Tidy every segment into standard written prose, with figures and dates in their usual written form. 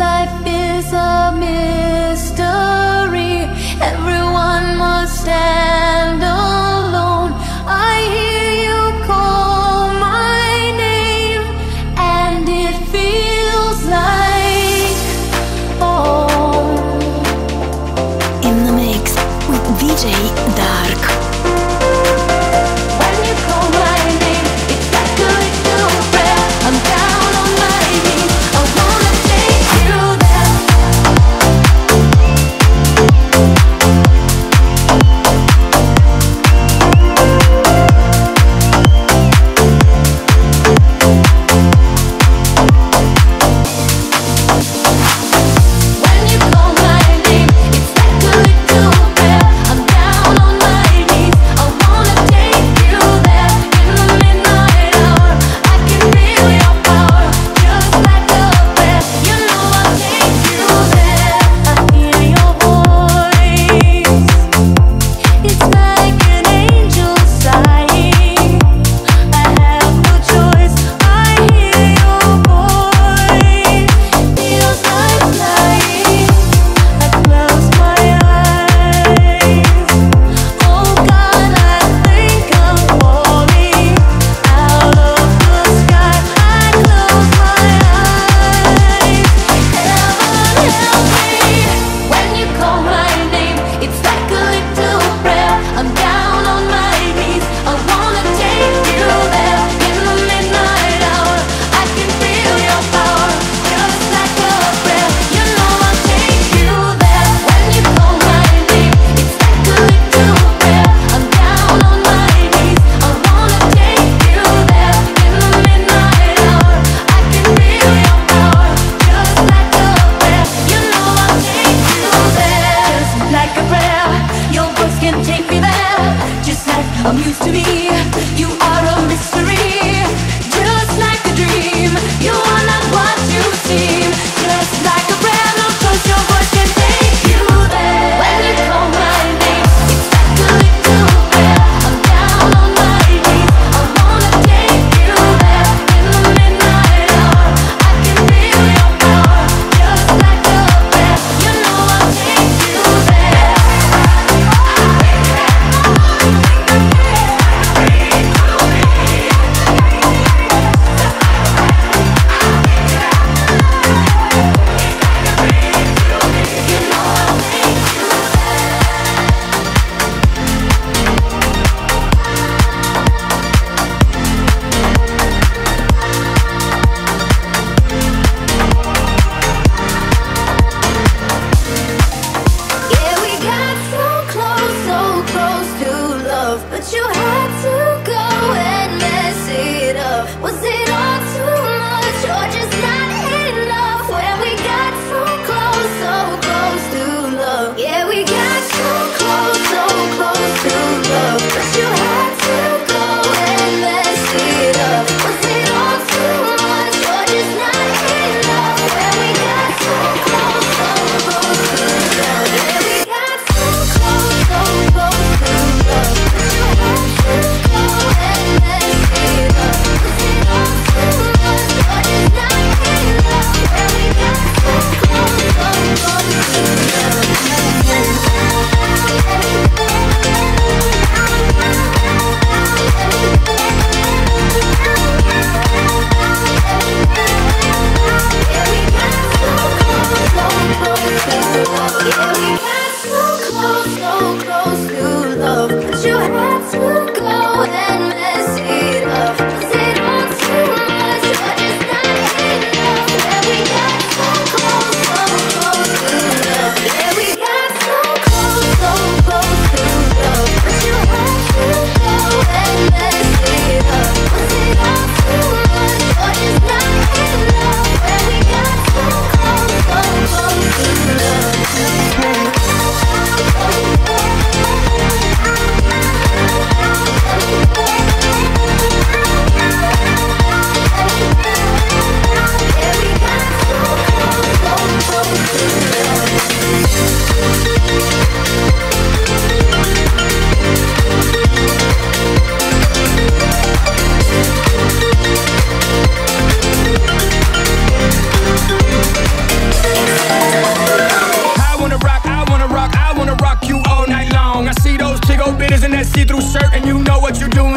Life is a mystery. Everyone must stand alone. I hear you call my name, and it feels like home. In the mix with DJ Dark. I'm down on my knees, I wanna take you down.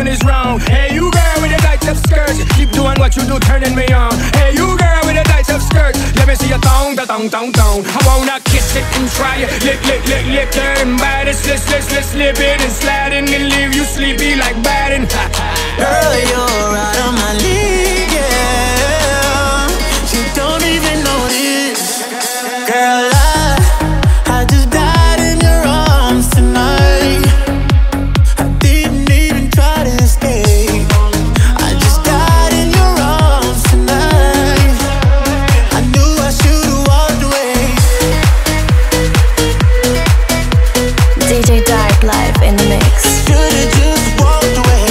doing is wrong. Hey, you girl with the tight up skirts, keep doing what you do, turning me on. Hey, you girl with the tight up skirts, let me see your thong, da thong, thong, thong. I wanna kiss it and try it, lick, lick, lick, lick your body, slip, slip, slip, slip it and slide in and leave you sleepy like batting. Girl, you're out of my league, yeah. You don't even know this, girl. I just died in your arms tonight. I didn't even try to escape. I just died in your arms tonight. I knew I should've walked away. DJ Dark live in the mix. Should've just walked away.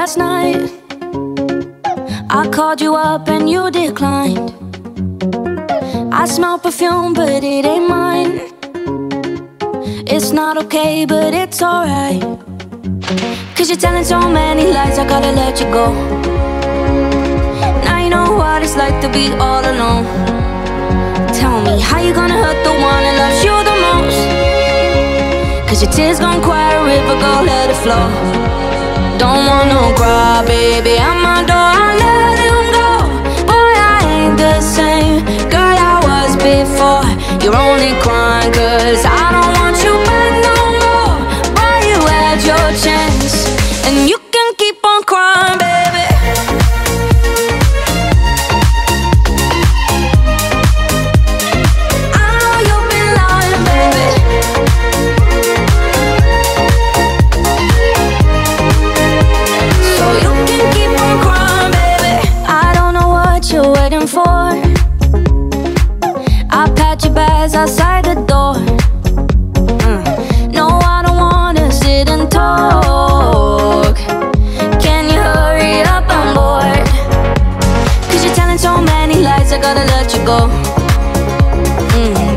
Last night I called you up and you declined. I smell perfume but it ain't mine. It's not okay but it's alright, 'cause you're telling so many lies, I gotta let you go. Now you know what it's like to be all alone. Tell me how you gonna hurt the one that loves you the most, 'cause your tears gon' quiet a river, go let it flow. Don't wanna cry, baby, I'm on door, I let him go. Boy, I ain't the same girl I was before. You're only crying 'cause I don't want you back no more. Boy, you had your chance and you can keep on crying, baby. I know you've been lying, baby. Outside the door, no, I don't wanna sit and talk. Can you hurry up, I'm bored, 'cause you're telling so many lies, I gotta let you go.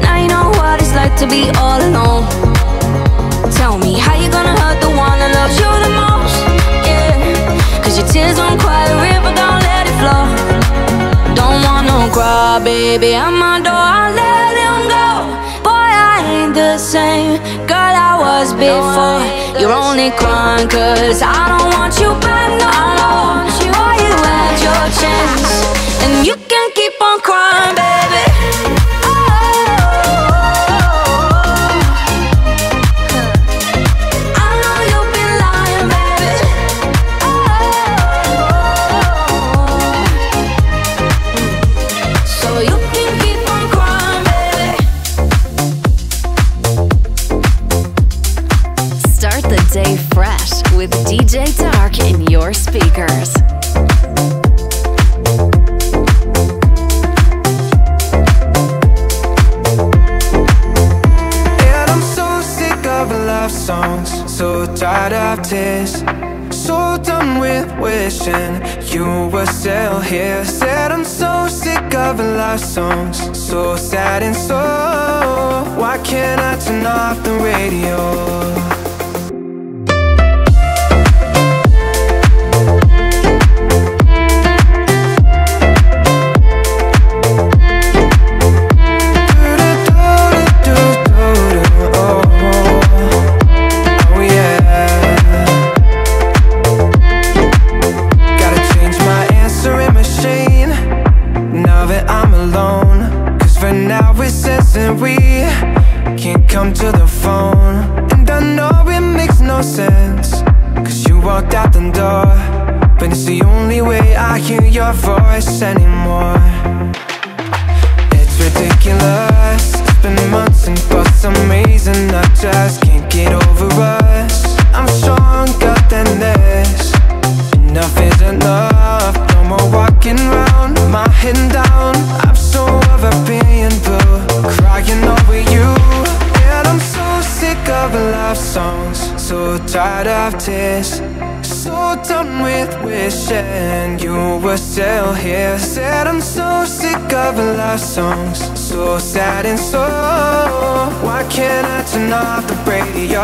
Now you know what it's like to be all alone. Tell me how you gonna hurt the one that loves you the most, yeah, 'cause your tears don't cry a river, don't let it flow. Don't wanna cry, baby, I'm on door, I let the same girl I was before. You're only crying 'cause I don't want you back no more. Boy, you had your chance and you can keep on crying, baby. I know you've been lying, baby. So you can keep on crying, baby. Stay fresh with DJ Dark in your speakers. And I'm so sick of love songs, so tired of tears, so done with wishing you were still here. Said I'm so sick of love songs, so sad and so. Why can't I turn off the radio? Now it says open door, but it's the only way I hear your voice anymore. It's ridiculous, it's been months and for some reason I just can't get over us. I'm stronger than this, enough is enough. No more walking around, my head down, I'm so over being blue, crying over you. And I'm so sick of love songs, so tired of tears, so done with wishing you were still here. Said I'm so sick of love songs, so sad and so. Why can't I turn off the radio?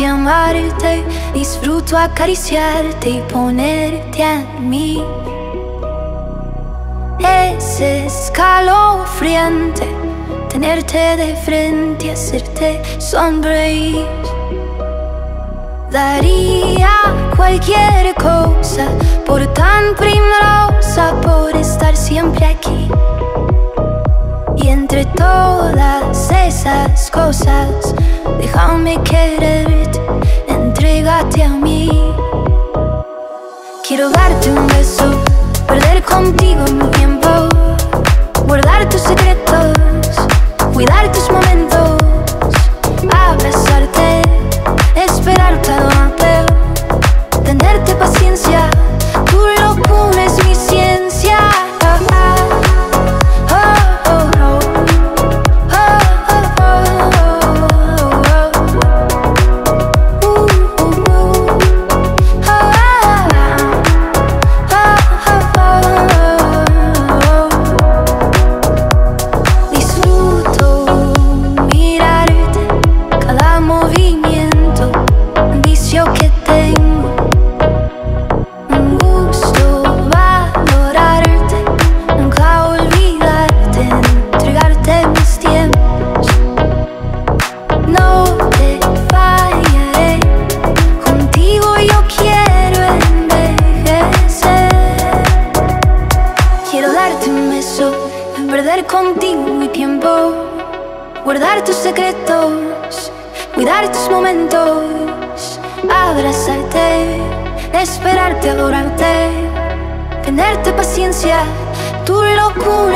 Amarte, disfruto acariciarte y ponerte en mí. Es escalofriante tenerte de frente, hacerte sonreír. Daría cualquier cosa por tan primorosa, por estar siempre aquí. Y entre todas esas cosas, déjame quererte, entrégate a mí. Quiero darte un beso, perder contigo mi tiempo, guardar tus secretos, cuidar tus momentos, abrazarte, esperarte, adorarte, tenerte paciencia. Tu locura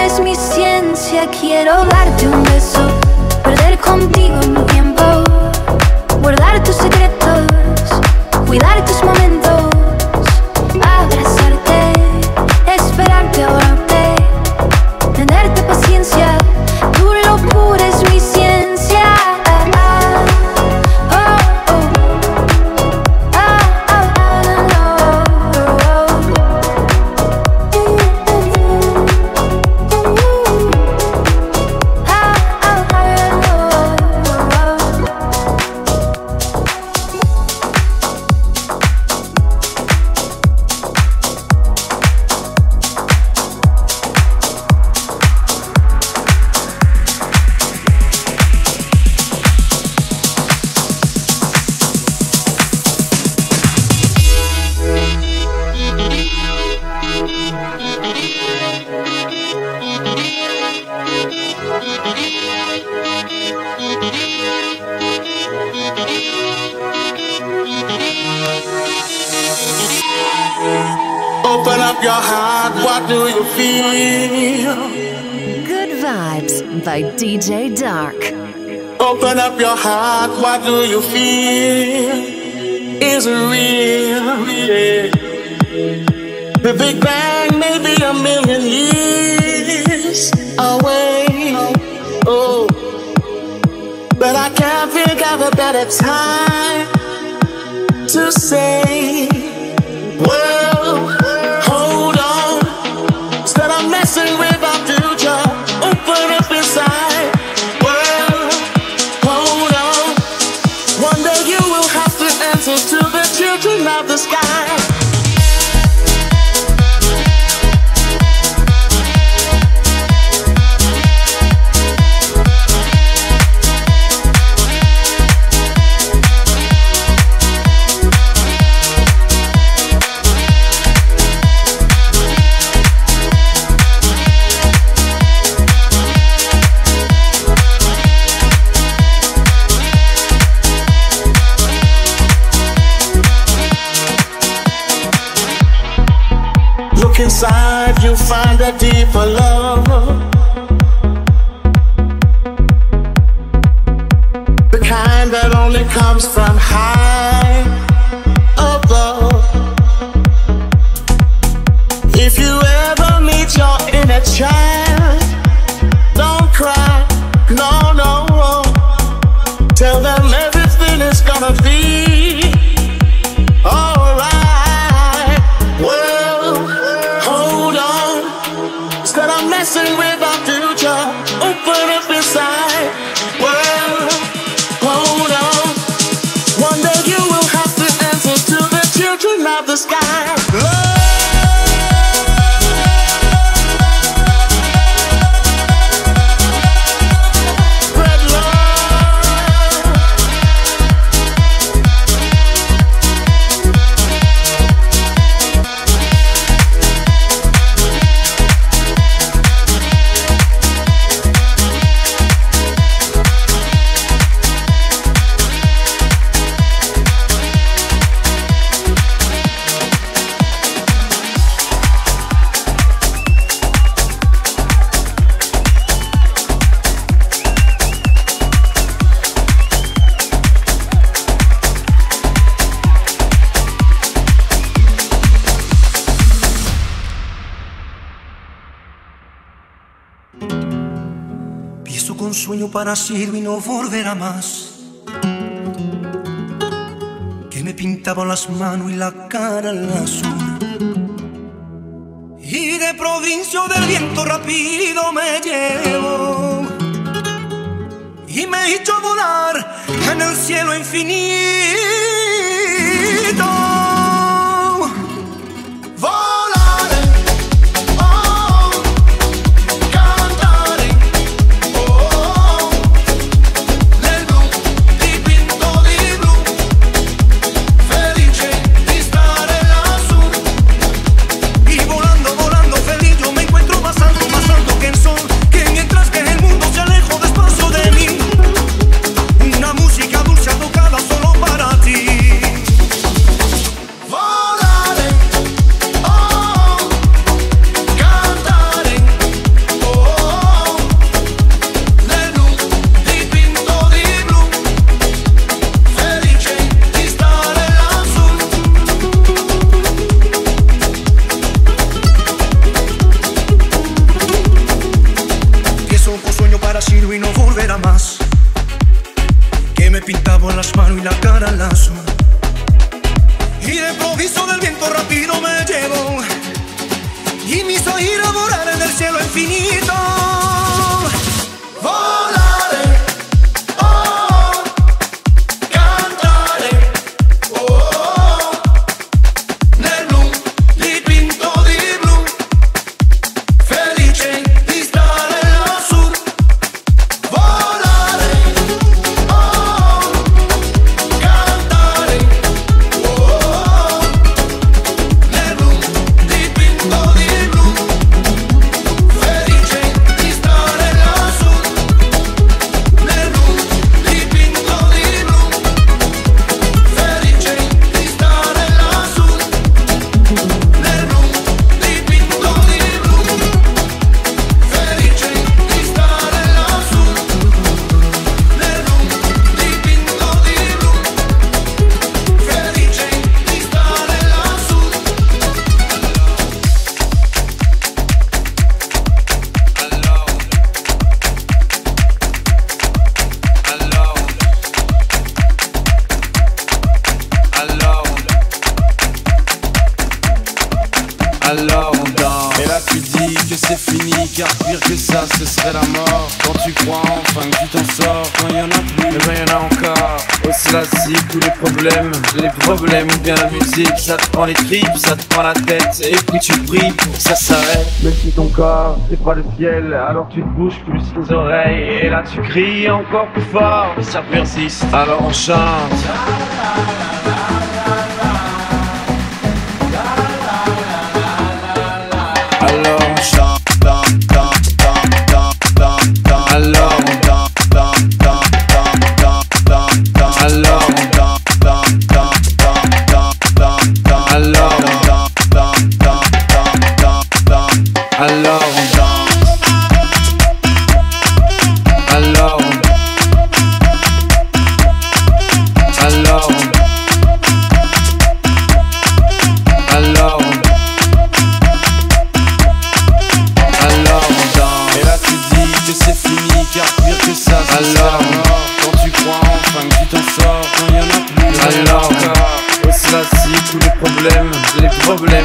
es mi ciencia. Quiero darte un beso, perder contigo mi tiempo, guardar tus secretos, cuidar tus momentos, abrazarte, esperarte, adorarte, tenerte paciencia. Tu locura es mi ciencia. By DJ Dark. Open up your heart, what do you feel? Is it real? Yeah. The Big Bang may be a million years away. Oh, but I can't think of a better time to say, well, hold on, instead of messing with our future, open up inside. Well, hold on, one day you will have to answer to the children of the sky. Inside you find a deeper love, the kind that only comes from high above. If you ever meet your inner child, don't cry, no, no, no. Tell them everything is gonna be alright. Messing with our future, open up inside. Well, hold on, one day you will have to answer to the children of the sky. Love. Sueño parecido y no volverá más, que me pintaba las manos y la cara en azul, y de provincia del viento rápido me llevó y me hizo volar en el cielo infinito. alors on danse. Et là tu dis que c'est fini, car pire que ça ce serait la mort. Quand tu crois enfin que tu t'en sors, quand y'en a plus, eh ben y'en a encore. Aussi là si tous les problèmes ou bien la musique, ça te prend les tripes, ça te prend la tête, et puis tu pries pour que ça s'arrête. Même si ton corps c'est pas le ciel, alors tu te bouges plus tes oreilles, et là tu cries encore plus fort, et ça persiste, alors on chante.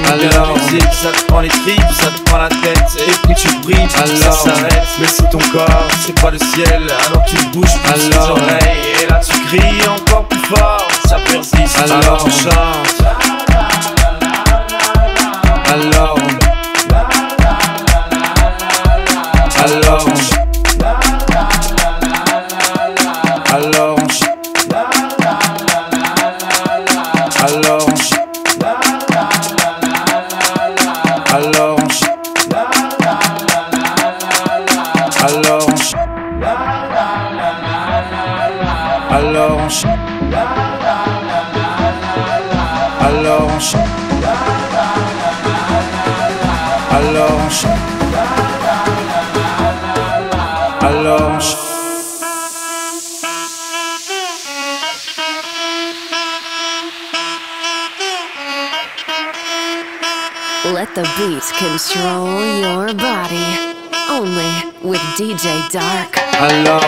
Alors, musique, ça te prend les tripes, ça te prend la tête, et puis tu brilles, ça s'arrête. Mais si ton corps, c'est pas le ciel, alors tu bouges plus tes oreilles, et là tu cries encore plus fort, ça persiste, alors on chante. Let the beats control your body, only with DJ Dark. Amor.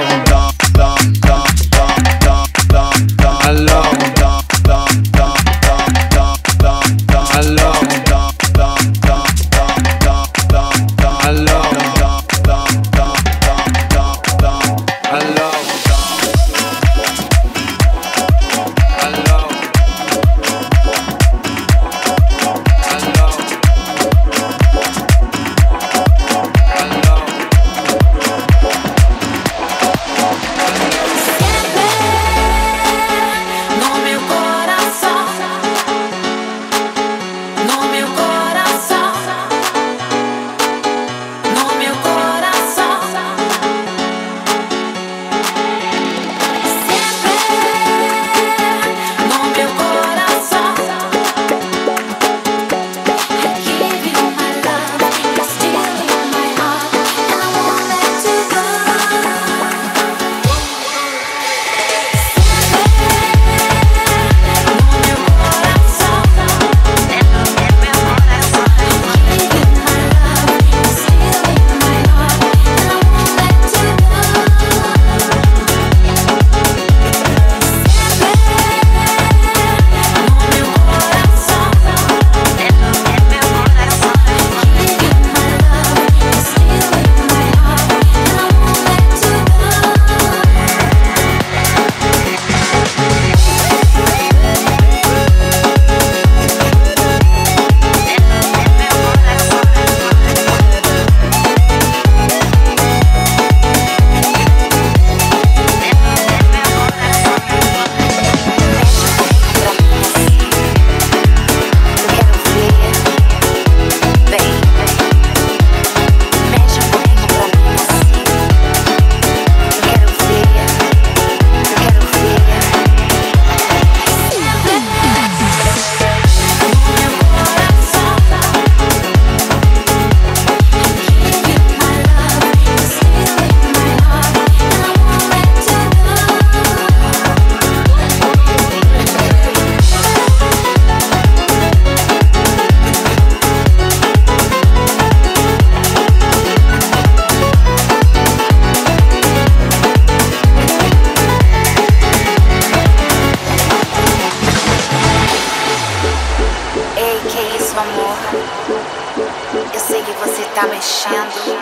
você tá mexendo,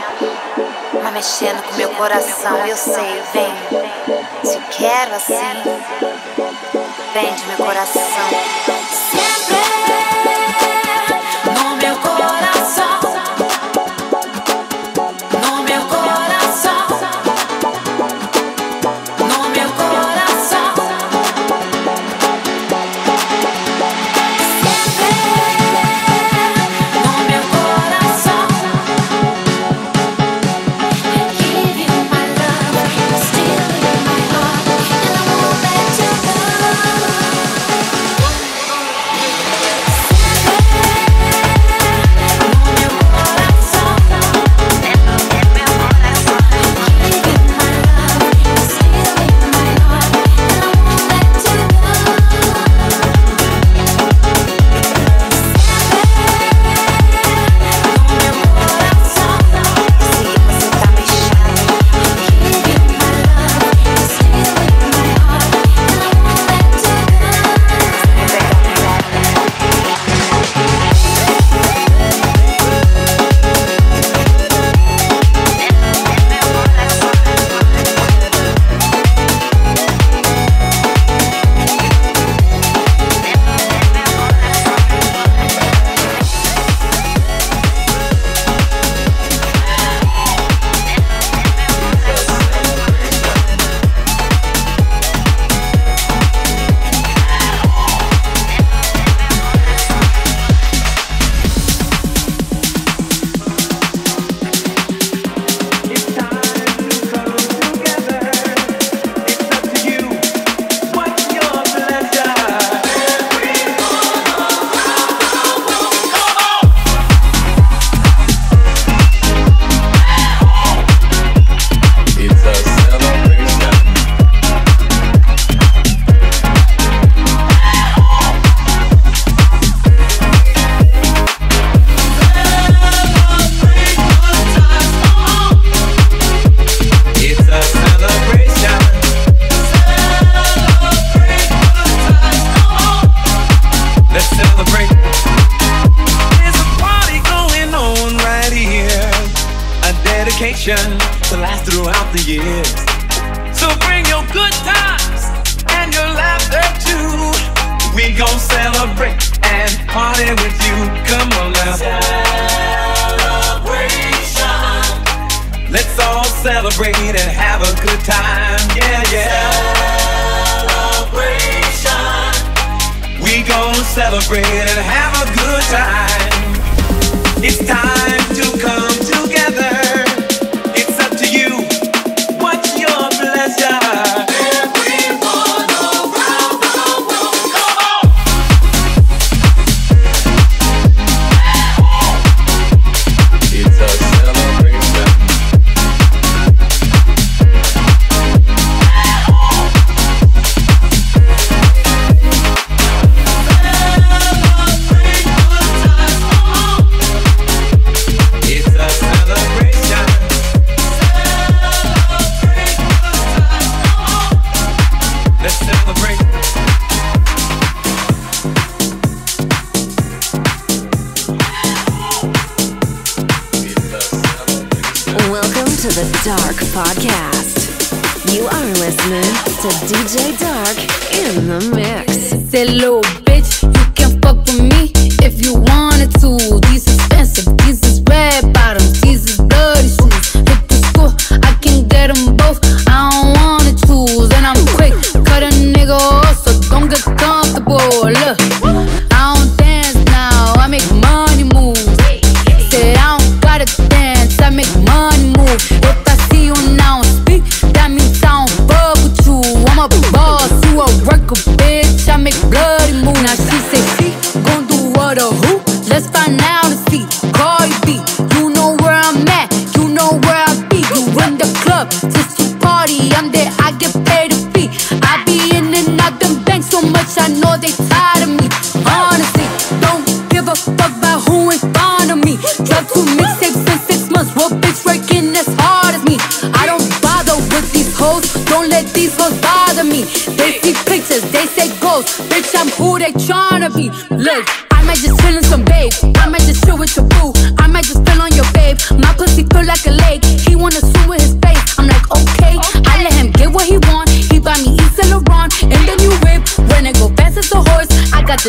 mas mexendo com meu coração. Eu sei, vem, te quero assim, vem de meu coração. Sempre no meu coração. Look, I might just chill in some babe, I might just chill with your boo, I might just spill on your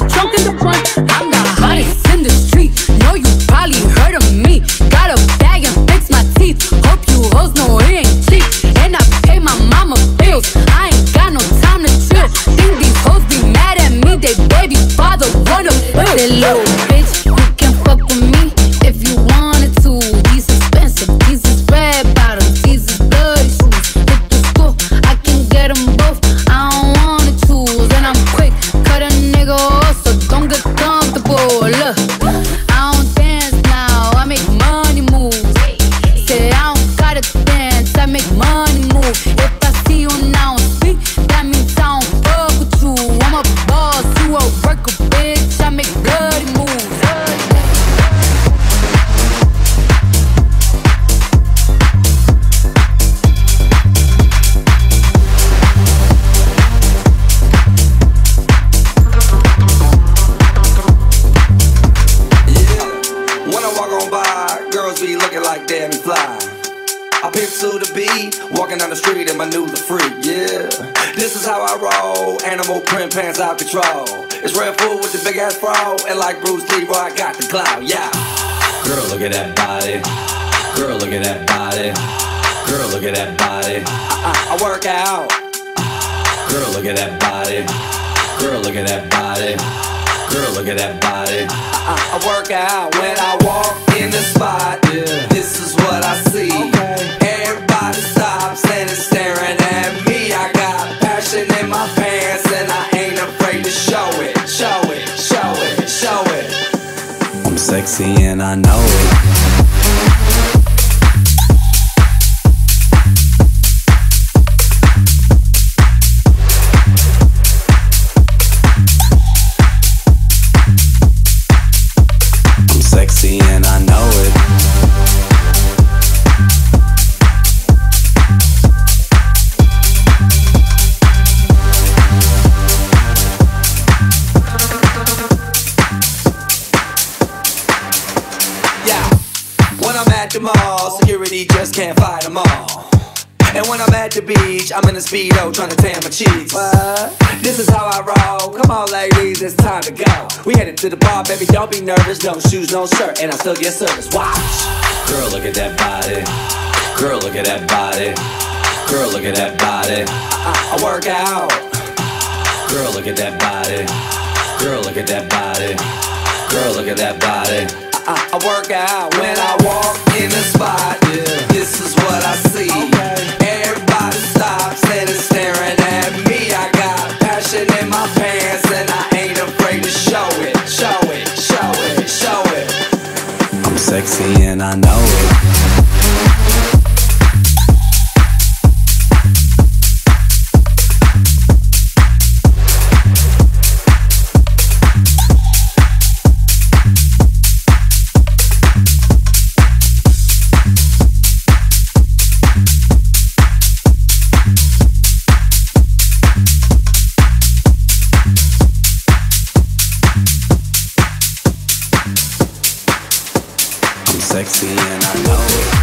the trunk in the front. I'm the hottest in the street. Know you probably heard of me. Got a bag and fix my teeth. Hope you hoes know it ain't cheap. And I pay my mama bills. I ain't got no time to chill. Think these hoes be mad at me. They baby father wanna build. That little bitch, you can fuck with me if you wanted to. These expensive, these is red bottoms, these is bloody shoes. Hit the school, I can get them both. I don't wanna choose, and I'm quick. Cut a nigga off, so don't get comfortable. Look, I don't dance now, I make money move. Say I don't gotta dance, I make money move. If I see you now and speak, that means I don't fuck with you. I'm a boss, you a worker, bitch. I make bloody moves. To the beat, walking down the street and my new the freak, yeah. This is how I roll, animal print pants out control. It's red food with the big ass fro, and like Bruce Leroy, I got the clout, yeah. Girl, look at that body. Girl, look at that body. Girl, look at that body. I work out. Girl, look at that body. Girl, look at that body. Girl, look at that body. I work out when I walk in the spot, yeah. This is what I see. Okay. Everybody stops and is staring at me. I got passion in my pants and I ain't afraid to show it, show it, show it, show it. I'm sexy and I know it. Can't fight them all. And when I'm at the beach, I'm in a Speedo trying to tan my cheeks. What? This is how I roll. Come on, ladies, it's time to go. We headed to the bar, baby, don't be nervous. No shoes, no shirt, and I still get service. Watch. Girl, look at that body. Girl, look at that body. Girl, look at that body. I work out. Girl, look at that body. Girl, look at that body. Girl, look at that body. I work out when I walk in the spot, yeah. This is what I see, okay. Everybody stops and is staring at me. I got passion in my pants and I ain't afraid to show it, show it, show it, show it. I'm sexy and I know it. Sexy and I know it.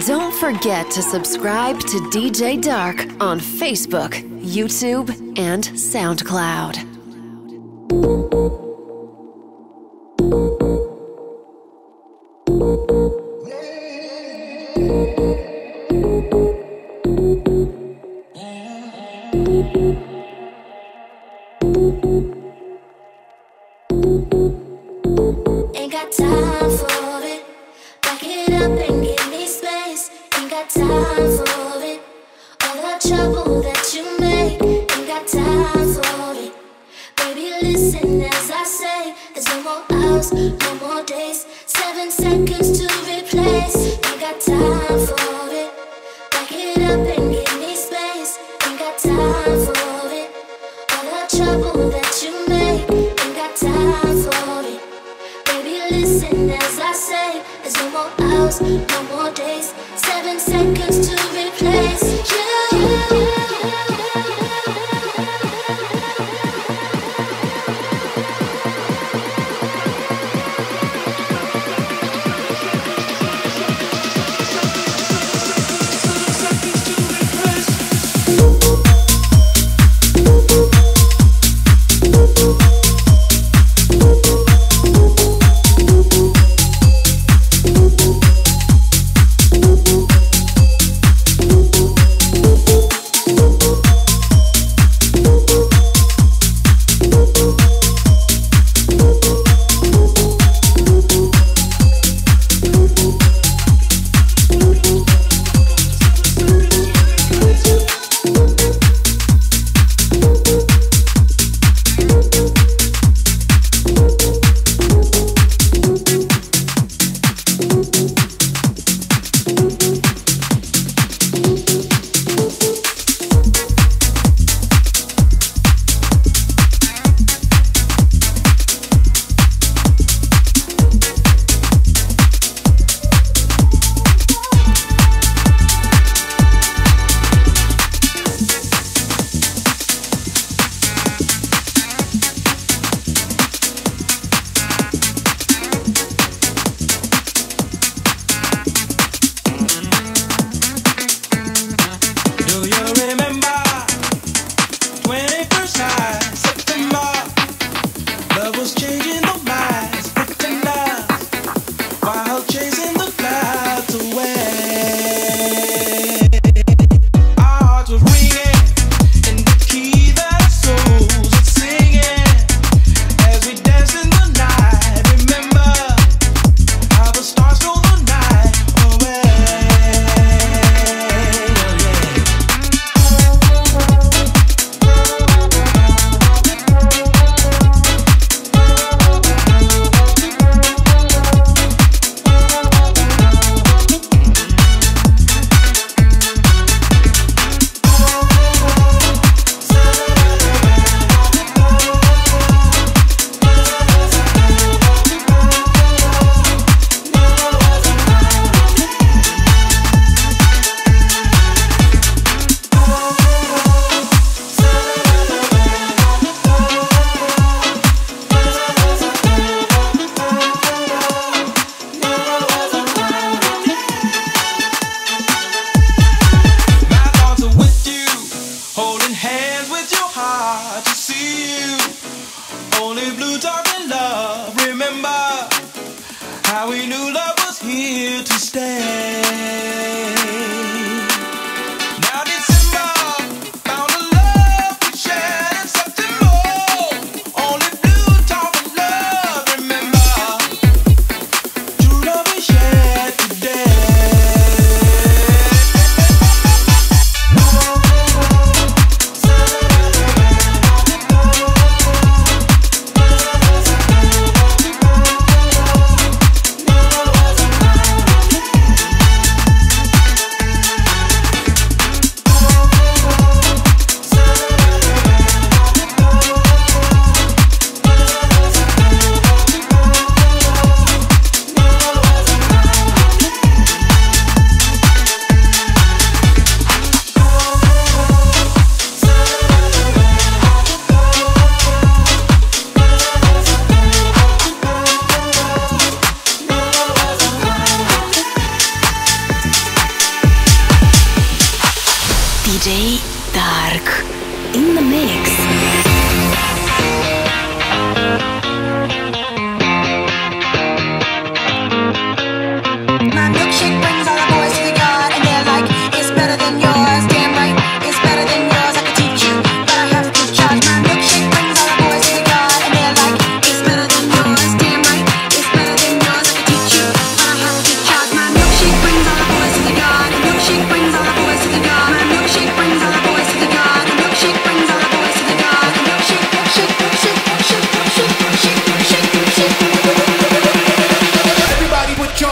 Don't forget to subscribe to DJ Dark on Facebook, YouTube, and SoundCloud. Ain't got time for it. Back it up and give me space. Ain't got time for it. All the trouble that you make. Ain't got time for it. Baby, listen as I say. There's no more hours, no more days. 7 seconds to replace. Ain't got time for it. Back it up and give me space. Ain't got time for it. All the trouble that you make. Ain't got time for it. Listen as I say, there's no more hours, no more days. 7 seconds to replace you.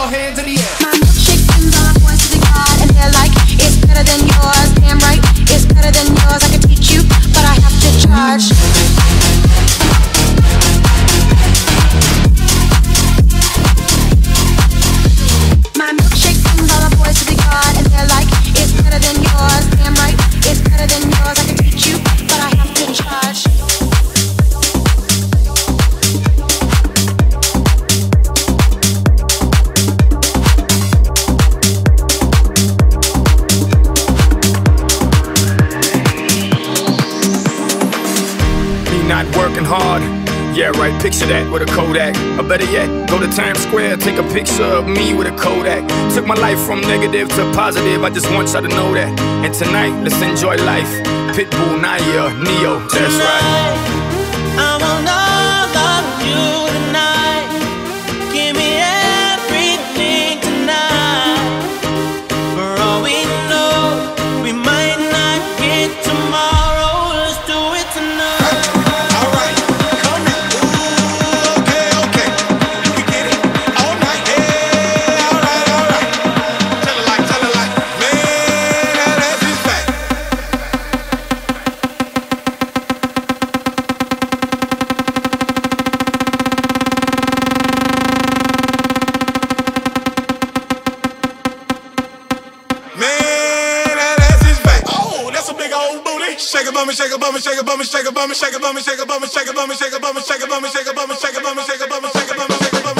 your hands in the air. My milkshake brings all my boys to the yard, and they're like, it's better than yours. Damn right, it's better than yours. I can teach you, but I have to charge. My milkshake brings all my boys to the yard, and they're like, it's better than yours. Damn right, it's better than yours. I can teach you, but I have to charge. Working hard, yeah right, picture that with a Kodak. Or better yet, go to Times Square, take a picture of me with a Kodak. Took my life from negative to positive, I just want y'all to know that. And tonight, let's enjoy life. Pitbull, Naya, Neo, that's right. I want all of you tonight. Give me everything tonight. For all we know, we might not get tomorrow. Shake a bum, shake a bum, shake a bum, shake a bum, shake a bum, shake a bum, shake a bum, shake a bum, shake a bum, shake a bum, shake a bum, shake a bum, shake a bum, shake a bum.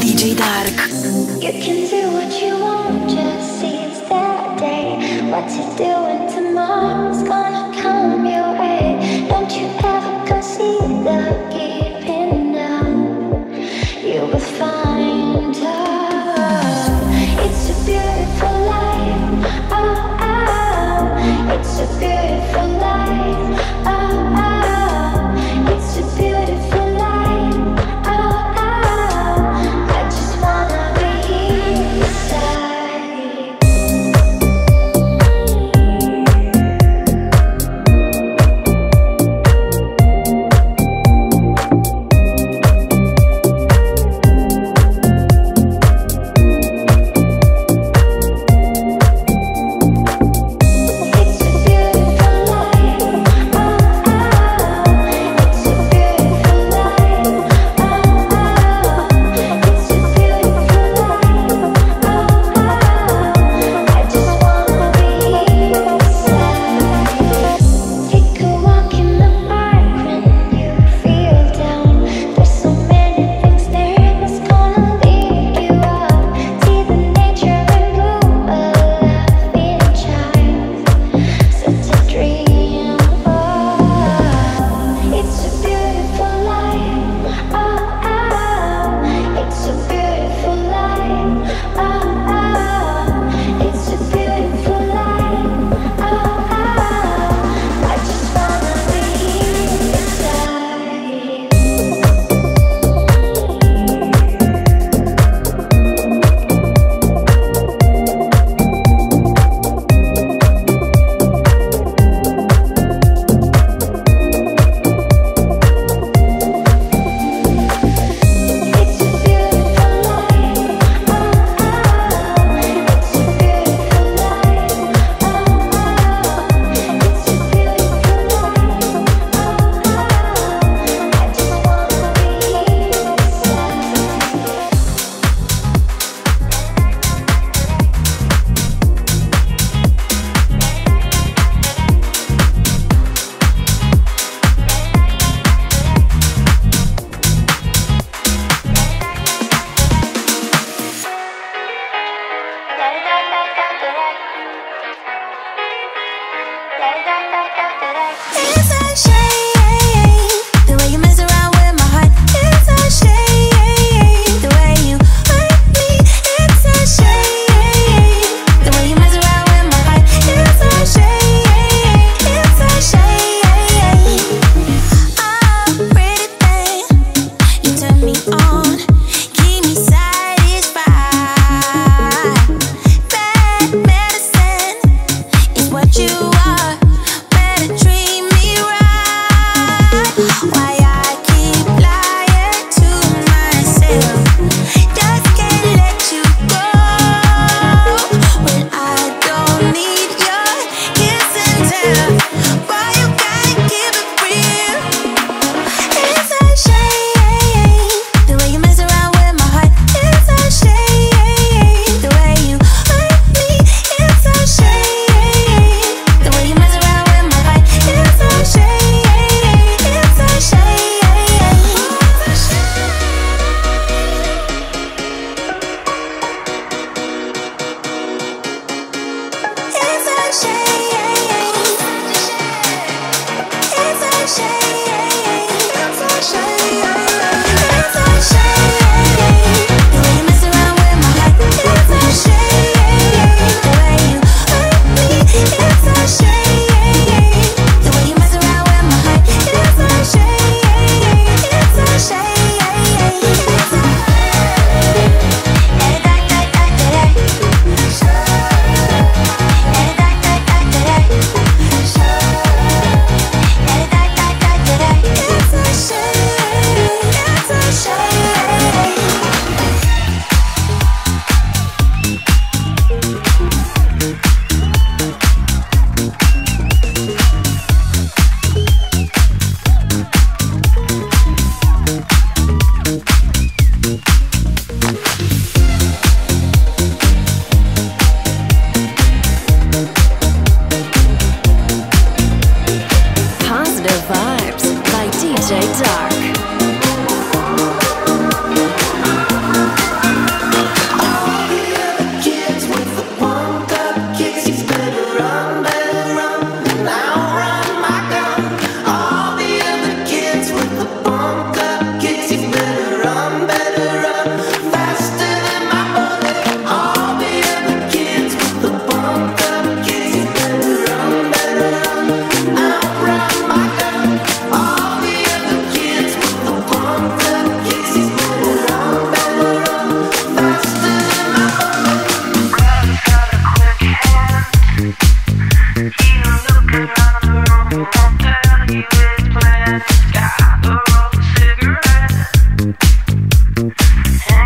DJ Dark. You can do what you want, just see it's that day. What you doing tomorrow's gonna come your way. Don't you ever consider keeping up, you will find out. It's a beautiful life, oh, oh. It's a beautiful life, oh, oh. Life.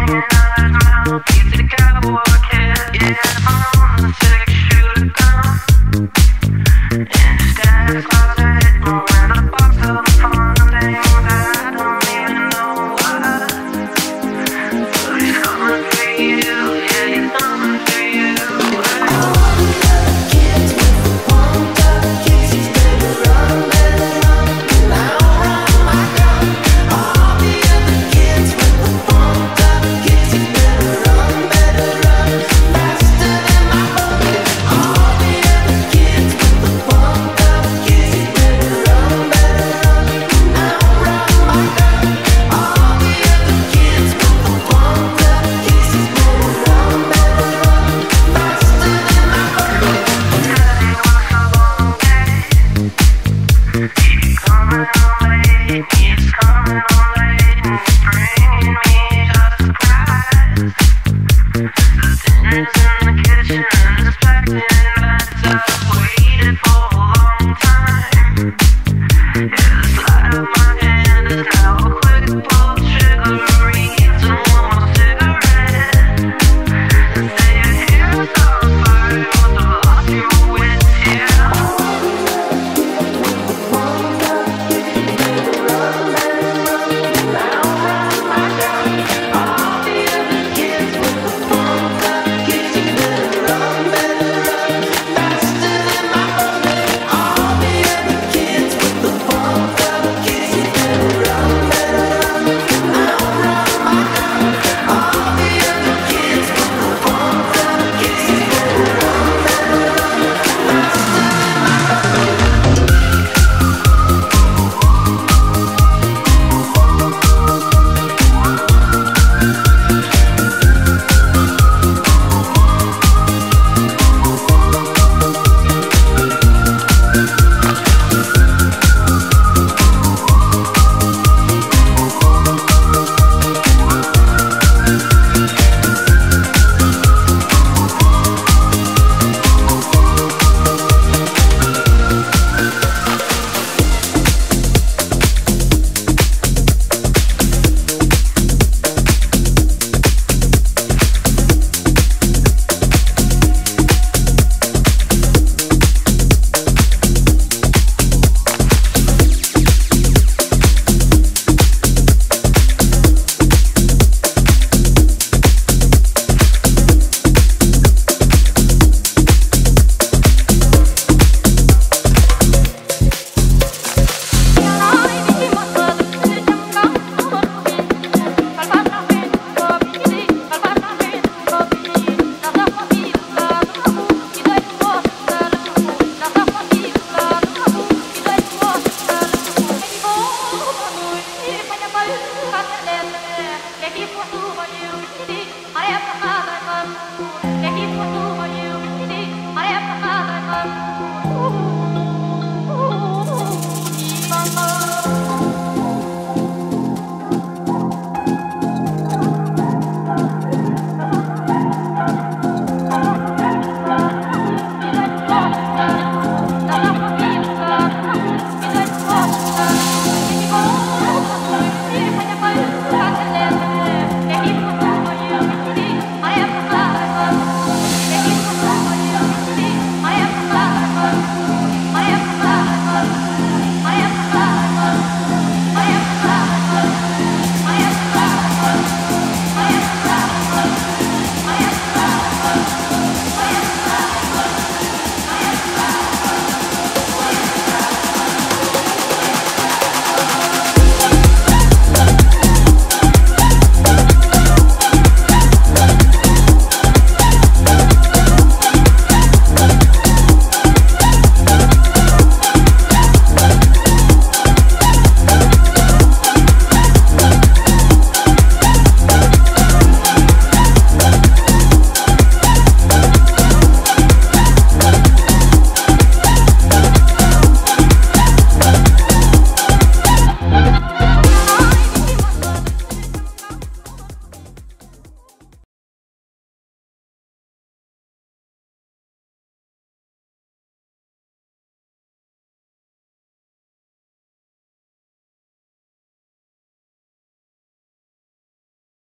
Hanging out as my hope. Keep the guy walking. Yeah, I'm on the sick, shoot it down.